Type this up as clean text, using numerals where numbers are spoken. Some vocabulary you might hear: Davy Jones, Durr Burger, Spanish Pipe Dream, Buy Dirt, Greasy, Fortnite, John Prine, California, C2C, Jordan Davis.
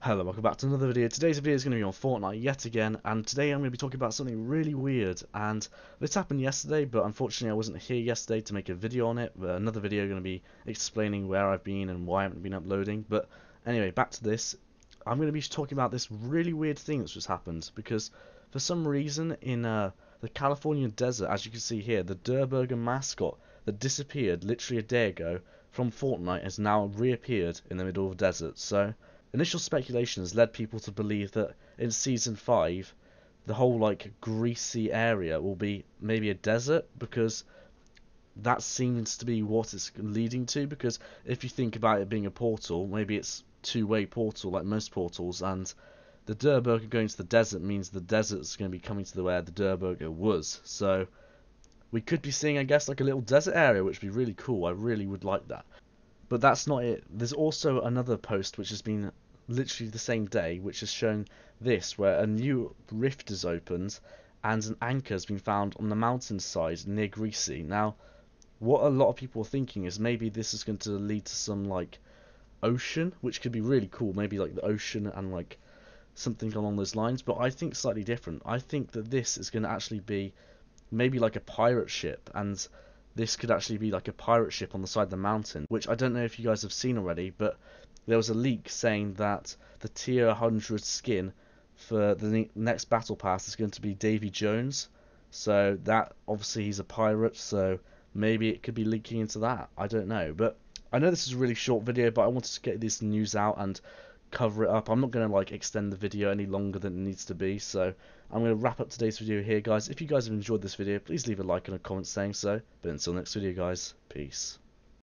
Hello, welcome back to another video. Today's video is going to be on Fortnite yet again, and today I'm going to be talking about something really weird. And this happened yesterday, but unfortunately I wasn't here yesterday to make a video on it. But another video going to be explaining where I've been and why I haven't been uploading. But anyway, back to this. I'm going to be talking about this really weird thing that's just happened, because for some reason in the California desert, as you can see here, the Durr Burger mascot that disappeared literally a day ago from Fortnite has now reappeared in the middle of the desert. So initial speculation has led people to believe that in Season 5, the whole, like, Greasy area will be maybe a desert, because that seems to be what it's leading to, because if you think about it being a portal, maybe it's two-way portal, like most portals, and the Durr Burger going to the desert means the desert's going to be coming to where the Durr Burger was, so we could be seeing, I guess, like a little desert area, which would be really cool. I really would like that. But that's not it. There's also another post which has been literally the same day, which has shown this, where a new rift is opened and an anchor has been found on the mountainside near Greasy. Now, what a lot of people are thinking is maybe this is going to lead to some, like, ocean, which could be really cool. Maybe, like, the ocean and, like, something along those lines. But I think slightly different. I think that this is going to actually be maybe, like, a pirate ship, and this could actually be like a pirate ship on the side of the mountain, which I don't know if you guys have seen already, but there was a leak saying that the tier 100 skin for the next battle pass is going to be Davy Jones. So that, obviously he's a pirate, so maybe it could be leaking into that. I don't know, but I know this is a really short video, but I wanted to get this news out and cover it up. I'm not going to, like, extend the video any longer than it needs to be, so I'm going to wrap up today's video here, guys. If you guys have enjoyed this video, please leave a like and a comment saying so. But until next video, guys, peace.